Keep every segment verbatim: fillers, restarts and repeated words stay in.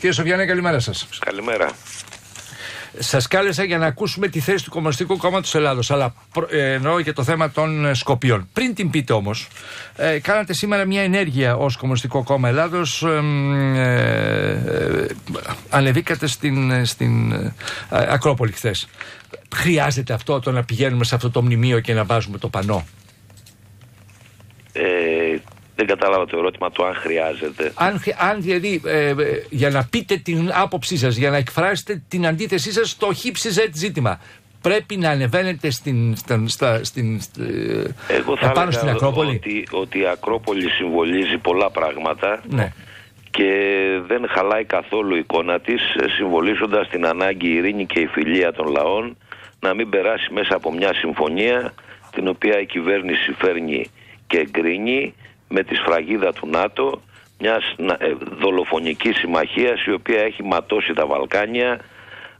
Κύριε Σοφιανέ, καλημέρα σας. Καλημέρα. Σας κάλεσα για να ακούσουμε τη θέση του Κομμουνιστικού Κόμματος της Ελλάδος, αλλά εννοώ και το θέμα των Σκοπιών. Πριν την πείτε όμως, ε, κάνατε σήμερα μια ενέργεια ως Κομμουνιστικό Κόμμα Ελλάδος. Ε, ε, ανεβήκατε στην, στην ε, Ακρόπολη χθες. Χρειάζεται αυτό, το να πηγαίνουμε σε αυτό το μνημείο και να βάζουμε το πανό? Ε, δεν κατάλαβα το ερώτημα του αν χρειάζεται. Αν, αν δηλαδή ε, για να πείτε την άποψή σας, για να εκφράσετε την αντίθεσή σας στο χ ψ ζ ζήτημα, πρέπει να ανεβαίνετε στην, στα, στα, στην, Εγώ θα πάνω στην Ακρόπολη. Ότι, ότι η Ακρόπολη συμβολίζει πολλά πράγματα, ναι, και δεν χαλάει καθόλου η εικόνα της, συμβολίζοντας την ανάγκη η ειρήνη και η φιλία των λαών να μην περάσει μέσα από μια συμφωνία την οποία η κυβέρνηση φέρνει και εγκρίνει με τη σφραγίδα του ΝΑΤΟ, μιας δολοφονικής συμμαχίας η οποία έχει ματώσει τα Βαλκάνια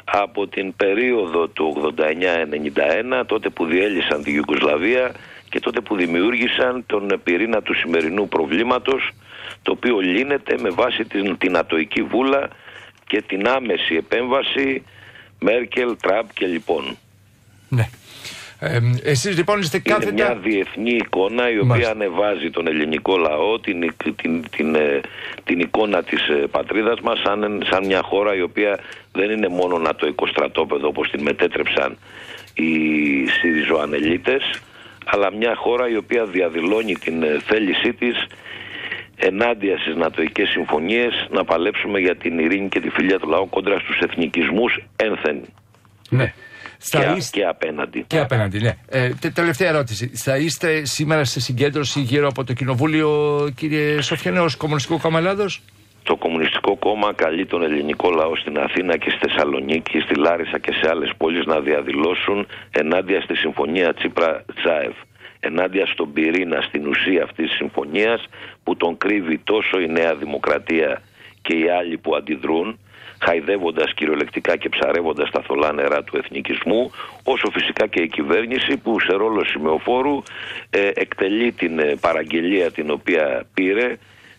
από την περίοδο του ογδόντα εννιά ενενήντα ένα, τότε που διέλυσαν τη Γιουγκοσλαβία και τότε που δημιούργησαν τον πυρήνα του σημερινού προβλήματος, το οποίο λύνεται με βάση την, την ατοική βούλα και την άμεση επέμβαση Μέρκελ, Τραμπ και λοιπόν. Ναι. Ε, εσείς λοιπόν είστε κάθετα... Είναι μια διεθνή εικόνα η οποία, μάλιστα, ανεβάζει τον ελληνικό λαό, την, την, την, την, την εικόνα της πατρίδας μας σαν, σαν μια χώρα η οποία δεν είναι μόνο νατοϊκό στρατόπεδο όπως την μετέτρεψαν οι Συριζοανελίτες, αλλά μια χώρα η οποία διαδηλώνει την θέλησή της ενάντια στις νατοϊκές συμφωνίες να παλέψουμε για την ειρήνη και τη φιλία του λαού κόντρα στους εθνικισμούς ένθεν. Ναι. Και, είστε... και απέναντι. Και απέναντι, ναι. Ε, τε, τελευταία ερώτηση. Θα είστε σήμερα σε συγκέντρωση γύρω από το Κοινοβούλιο, κύριε Σοφιανέ, ως Κομμουνιστικό Κόμμα Ελλάδος? Το Κομμουνιστικό Κόμμα καλεί τον ελληνικό λαό στην Αθήνα και στη Θεσσαλονίκη, στη Λάρισα και σε άλλες πόλεις να διαδηλώσουν ενάντια στη συμφωνία Τσίπρα-Τζάης. Ενάντια στον πυρήνα, στην ουσία αυτής της συμφωνίας που τον κρύβει τόσο η Νέα Δημοκρατία και οι άλλοι που αντιδρούν, χαϊδεύοντας κυριολεκτικά και ψαρεύοντας τα θολά νερά του εθνικισμού, όσο φυσικά και η κυβέρνηση που σε ρόλο σημεοφόρου ε, εκτελεί την ε, παραγγελία την οποία πήρε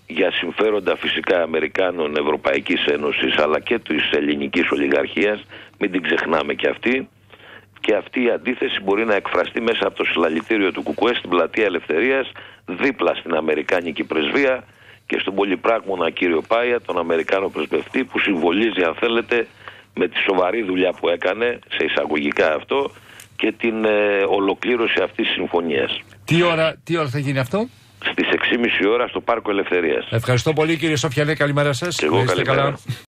για συμφέροντα φυσικά Αμερικάνων, Ευρωπαϊκής Ένωσης αλλά και της ελληνικής ολιγαρχίας, μην την ξεχνάμε και αυτή. Και αυτή η αντίθεση μπορεί να εκφραστεί μέσα από το συλλαλητήριο του Κουκουέ στην πλατεία Ελευθερίας, δίπλα στην Αμερικάνικη πρεσβεία και στον πολυπράγμονα κύριο Πάια, τον Αμερικάνο πρεσβευτή, που συμβολίζει, αν θέλετε, με τη σοβαρή δουλειά που έκανε, σε εισαγωγικά αυτό, και την ε, ολοκλήρωση αυτής της συμφωνίας. Τι ώρα, τι ώρα θα γίνει αυτό? Στις έξι και μισή ώρα στο Πάρκο Ελευθερίας. Ευχαριστώ πολύ κύριε Σοφιανέ, καλημέρα σας. Και εγώ, καλημέρα.